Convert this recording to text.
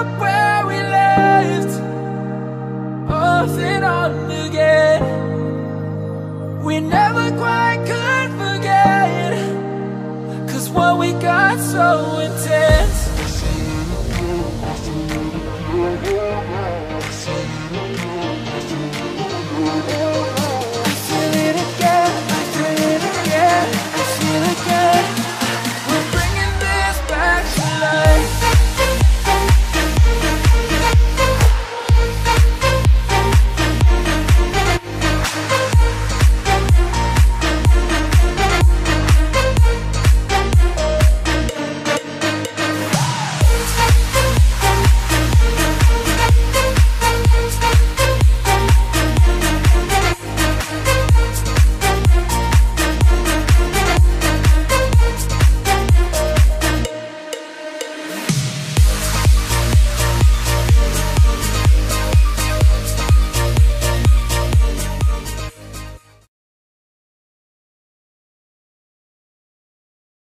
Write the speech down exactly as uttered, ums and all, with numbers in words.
up where we left, off and on again. We never quite could forget, 'cause what we got so